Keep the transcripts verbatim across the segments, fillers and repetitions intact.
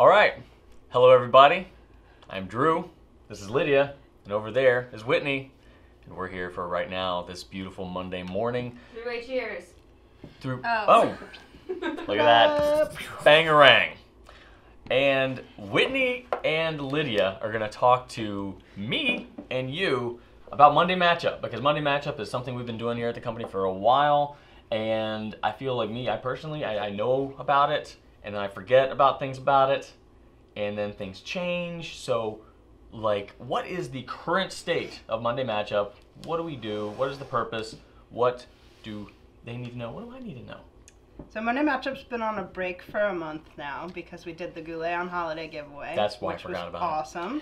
All right. Hello, everybody. I'm Drew. This is Lydia. And over there is Whitney. And we're here for right now, this beautiful Monday morning. Three-way cheers. Through, oh. oh. Look at that. Bangarang. And Whitney and Lydia are going to talk to me and you about Monday Matchup, because Monday Matchup is something we've been doing here at the company for a while, and I feel like me, I personally, I, I know about it, and I forget about things about it, and then things change. So, like, what is the current state of Monday Matchup? What do we do? What is the purpose? What do they need to know? What do I need to know? So Monday Matchup's been on a break for a month now because we did the Goulet on Holiday giveaway. That's why I forgot about it. Awesome.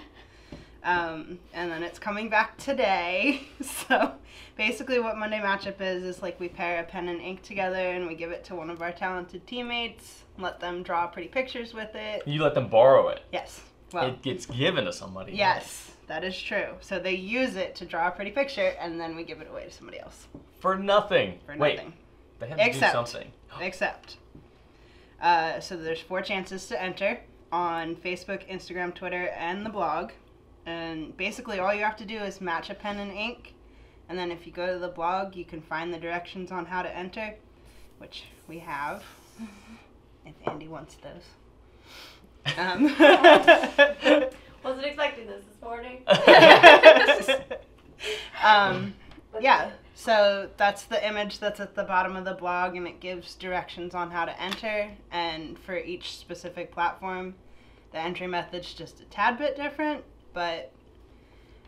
Um, and then it's coming back today. So basically what Monday Matchup is, is like we pair a pen and ink together and we give it to one of our talented teammates, let them draw pretty pictures with it. You let them borrow it. Yes. Well, it gets given to somebody. Yes, else. That is true. So they use it to draw a pretty picture and then we give it away to somebody else. For nothing. For nothing. Wait. They have to except, do something. Except. Uh, so there's four chances to enter on Facebook, Instagram, Twitter, and the blog. And basically all you have to do is match a pen and ink. And then if you go to the blog, you can find the directions on how to enter, which we have, if Andy wants those. Um. Wasn't expecting this this morning. um, yeah. So that's the image that's at the bottom of the blog, and it gives directions on how to enter, and for each specific platform, the entry method's just a tad bit different, but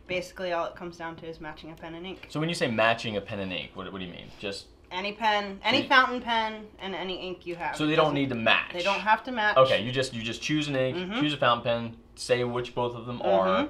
basically all it comes down to is matching a pen and ink. So when you say matching a pen and ink, what, what do you mean? Just any pen, any so fountain pen, and any ink you have. So they don't need to match? They don't have to match. Okay, you just, you just choose an ink, mm-hmm. choose a fountain pen, say which both of them mm-hmm. are,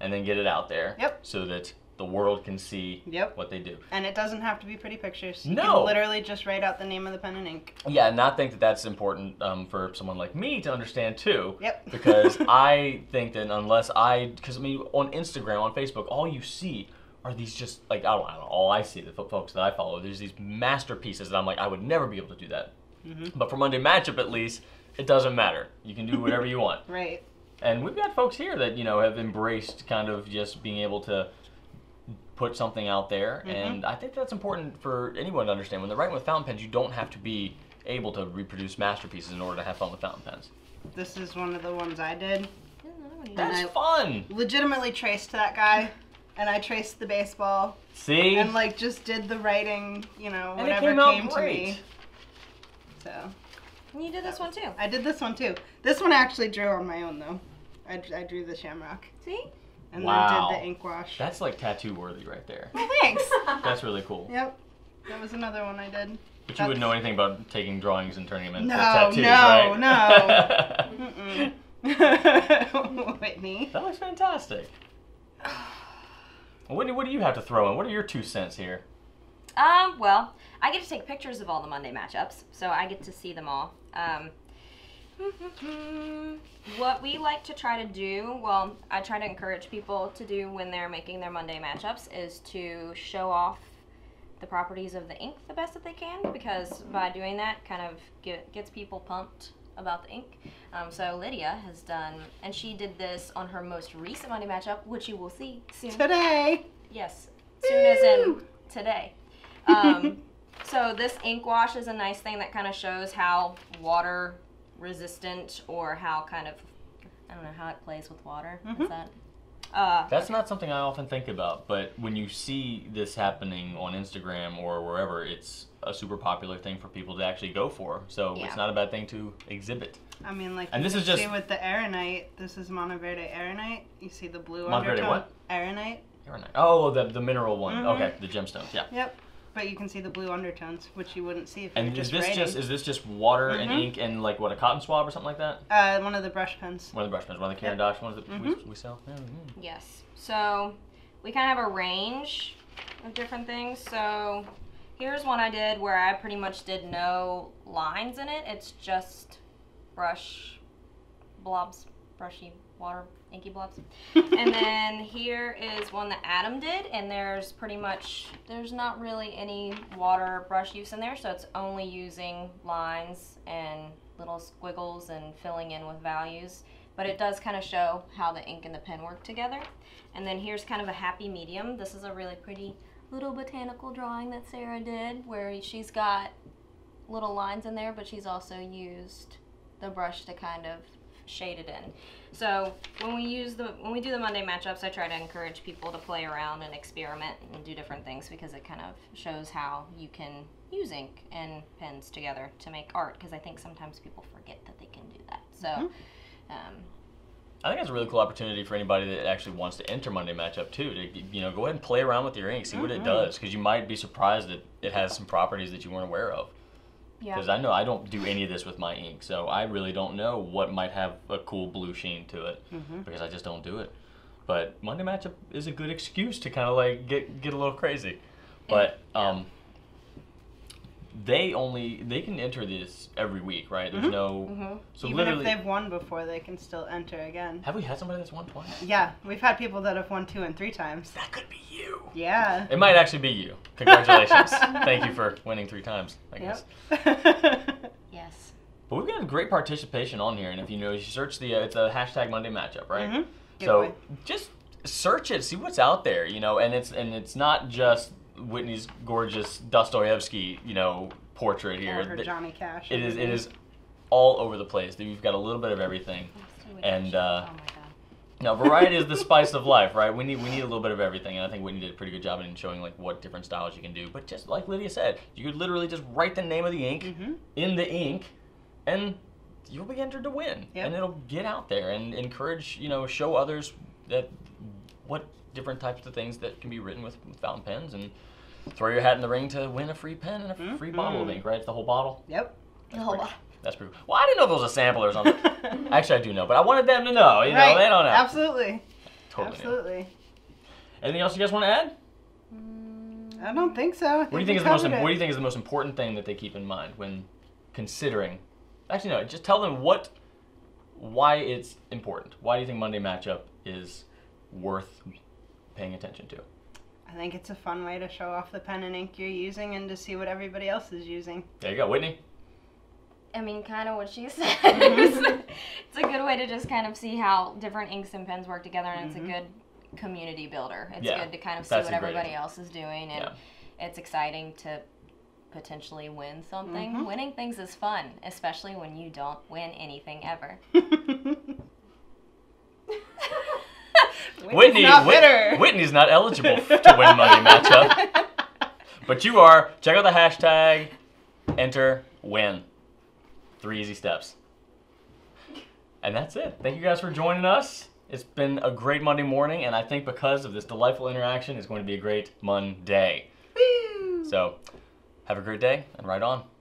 and then get it out there. Yep. So that the world can see yep. what they do. And it doesn't have to be pretty pictures. You no. can literally just write out the name of the pen and ink. Yeah, and I think that that's important um, for someone like me to understand too. Yep. Because I think that unless I, because I mean, on Instagram, on Facebook, all you see are these just, like, I don't, I don't know, all I see, the folks that I follow, there's these masterpieces that I'm like, I would never be able to do that. Mm-hmm. But for Monday Matchup, at least, it doesn't matter. You can do whatever you want. Right. And we've got folks here that, you know, have embraced kind of just being able to put something out there, mm-hmm. and I think that's important for anyone to understand. When they're writing with fountain pens, you don't have to be able to reproduce masterpieces in order to have fun with fountain pens. This is one of the ones I did. That's and I fun! Legitimately traced that guy, and I traced the baseball. See? And like just did the writing, you know, and whatever came, came to me. So. And you did this one too. I did this one too. This one I actually drew on my own though. I, I drew the shamrock. See? And wow. then did the ink wash. That's like tattoo worthy right there. Well, thanks. That's really cool. Yep. That was another one I did. But That's... you wouldn't know anything about taking drawings and turning them into no, tattoos, no, right? No, no, no. Mm-mm. Whitney. That looks fantastic. Whitney, what do you have to throw in? What are your two cents here? Um, well, I get to take pictures of all the Monday matchups, so I get to see them all. Um... What we like to try to do, well, I try to encourage people to do when they're making their Monday matchups, is to show off the properties of the ink the best that they can, because by doing that kind of get, gets people pumped about the ink. Um, so Lydia has done, and she did this on her most recent Monday matchup, which you will see soon. Today! Yes, soon Woo! As in today. Um, so this ink wash is a nice thing that kind of shows how water resistant, or how kind of, I don't know how it plays with water. Mm-hmm. Is that, uh, That's not something I often think about, but when you see this happening on Instagram or wherever, it's a super popular thing for people to actually go for. So yeah. It's not a bad thing to exhibit. I mean, like, and you this is just see with the Erinite, this is Monteverde Erinite. You see the blue Monteverde undertone? What? Erinite. Erinite. Oh, the, the mineral one. Mm-hmm. Okay, the gemstones, yeah. Yep. But you can see the blue undertones, which you wouldn't see if you were just writing. And is this just is this just water mm-hmm. and ink and like what a cotton swab or something like that? Uh, one of the brush pens. One of the brush pens. One of the Caran d'Ache ones that mm-hmm. we, we sell. Yeah, yeah. Yes. So we kind of have a range of different things. So here's one I did where I pretty much did no lines in it. It's just brush blobs, brushy water, inky blobs. And then here is one that Adam did, and there's pretty much, there's not really any water brush use in there, so it's only using lines and little squiggles and filling in with values, but it does kind of show how the ink and the pen work together. And then here's kind of a happy medium. This is a really pretty little botanical drawing that Sarah did where she's got little lines in there, but she's also used the brush to kind of shade it in. So when we use the when we do the Monday matchups, I try to encourage people to play around and experiment and do different things, because it kind of shows how you can use ink and pens together to make art, because I think sometimes people forget that they can do that. So mm-hmm. um, I think it's a really cool opportunity for anybody that actually wants to enter Monday Matchup too, to you know go ahead and play around with your ink, see mm-hmm. what it does, because you might be surprised that it has some properties that you weren't aware of. Because yeah. I know I don't do any of this with my ink, so I really don't know what might have a cool blue sheen to it, mm-hmm. because I just don't do it. But Monday Matchup is a good excuse to kind of like get get a little crazy. But yeah. um, they only they can enter this every week, right? There's mm-hmm. no mm-hmm. so even if they've won before, they can still enter again. Have we had somebody that's won twice? Yeah, we've had people that have won two and three times. That could be you. Yeah. It might actually be you. Congratulations. Thank you for winning three times, I guess. Yep. Yes. But we've got great participation on here, and if you know, you search the uh, it's a hashtag Monday Matchup, right? Mm-hmm. So away. Just search it, see what's out there, you know, and it's and it's not just Whitney's gorgeous Dostoevsky, you know, portrait here. Or her Johnny Cash. It is. It is all over the place. You've got a little bit of everything, and uh, oh my God. Now variety is the spice of life, right? We need we need a little bit of everything, and I think Whitney did a pretty good job in showing like what different styles you can do. But just like Lydia said, you could literally just write the name of the ink mm-hmm. in the ink, and you'll be entered to win, yep. and it'll get out there and encourage, you know, show others that what. different types of things that can be written with fountain pens, and throw your hat in the ring to win a free pen and a mm-hmm. free bottle of ink, right? It's the whole bottle? Yep. That's the whole bottle. That's pretty cool. Well, I didn't know if it was a sample or something. Actually, I do know, but I wanted them to know. You right. know, they don't know. Absolutely. Totally. Absolutely. Know. Anything else you guys want to add? I don't think so. I think what do you think is the most? It. What do you think is the most important thing that they keep in mind when considering? Actually, no. Just tell them what, why it's important. Why do you think Monday Matchup is worth paying attention to? I think it's a fun way to show off the pen and ink you're using, and to see what everybody else is using. There you go, Whitney. I mean, kind of what she says. It's a good way to just kind of see how different inks and pens work together, and mm-hmm. it's a good community builder. It's yeah, good to kind of see what everybody else is doing, and yeah. it's exciting to potentially win something. Mm-hmm. Winning things is fun, especially when you don't win anything ever. Whitney's Whitney, not Whit Whitney's not eligible to win Monday Matchup, but you are. Check out the hashtag, enter, win. Three easy steps. And that's it. Thank you guys for joining us. It's been a great Monday morning, and I think because of this delightful interaction, it's going to be a great Monday. Woo! So have a great day, and right on.